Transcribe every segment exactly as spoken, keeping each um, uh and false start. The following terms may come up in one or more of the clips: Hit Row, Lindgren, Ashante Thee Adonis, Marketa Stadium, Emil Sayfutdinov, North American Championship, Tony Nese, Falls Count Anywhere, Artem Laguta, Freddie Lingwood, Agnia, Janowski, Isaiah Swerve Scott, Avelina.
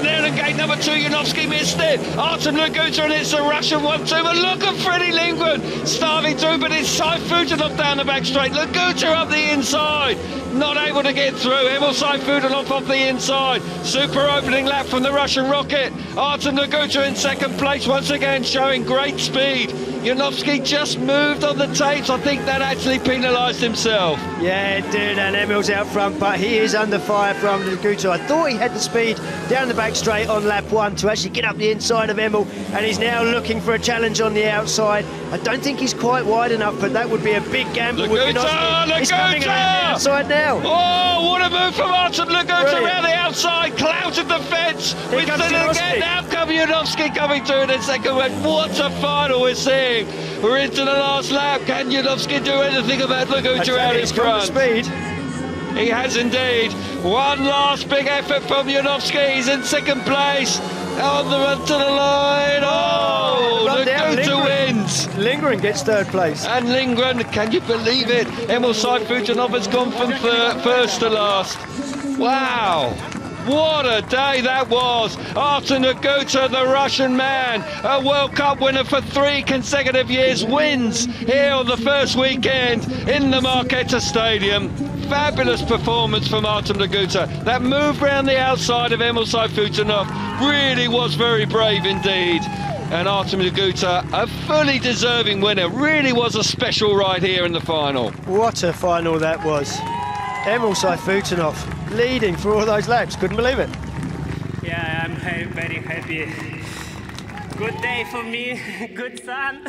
one there, and gate number two, Janowski missed it. Artem Laguta, and it's a Russian one two, but look at Freddie Lingwood starving through, but it's Sayfutdinov down the back straight. Laguta up the inside, not able to get through. Emil Sayfutdinov off the inside. Super opening lap from the Russian rocket. Artem Laguta in second place, once again showing great speed. Janowski just moved on the tapes. I think that actually penalised himself. Yeah, it did, and Emil's out front, but he is under fire from Laguta. I thought he had the speed down the back straight on lap one to actually get up the inside of Emil, and he's now looking for a challenge on the outside. I don't think he's quite wide enough, but that would be a big gamble. Laguta, Laguta! He's coming around the outside now. Oh, what a move from Artem Laguta. Brilliant. Around the outside, clouted the fence. We've seen it again. Now comes Janowski coming through in a second. What a final we're seeing. We're into the last lap. Can Janowski do anything about Laguta out in front? Speed. He has indeed. One last big effort from Janowski. He's in second place. On the run to the line. Oh, oh Laguta wins. Lindgren gets third place. And Lindgren, can you believe it? Emil Sayfutdinov has gone from first to last. Wow. What a day that was. Artem Laguta, the Russian man, a World Cup winner for three consecutive years, wins here on the first weekend in the Marketa Stadium. Fabulous performance from Artem Laguta. That move round the outside of Emil Sayfutdinov really was very brave indeed. And Artem Laguta, a fully deserving winner, really was a special ride here in the final. What a final that was. Emil Sayfutdinov leading for all those laps, couldn't believe it. Yeah, I'm ha very happy. Good day for me, good sun.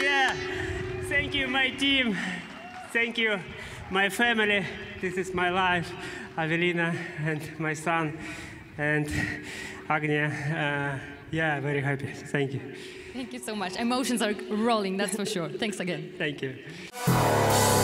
Yeah, thank you my team, thank you my family. This is my life, Avelina and my son and Agnia. Uh, yeah, very happy, thank you. Thank you so much, emotions are rolling, that's for sure. Thanks again. Thank you.